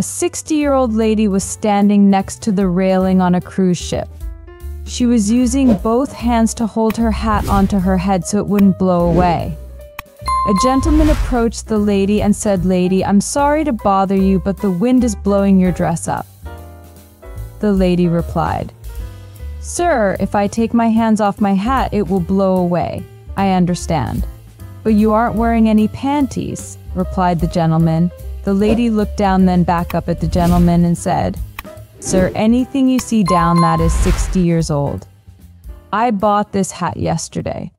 A 60-year-old lady was standing next to the railing on a cruise ship. She was using both hands to hold her hat onto her head so it wouldn't blow away. A gentleman approached the lady and said, "Lady, I'm sorry to bother you, but the wind is blowing your dress up." The lady replied, "Sir, if I take my hands off my hat, it will blow away. I understand. But you aren't wearing any panties," replied the gentleman. The lady looked down, then back up at the gentleman and said, "Sir, anything you see down that is 60 years old. I bought this hat yesterday.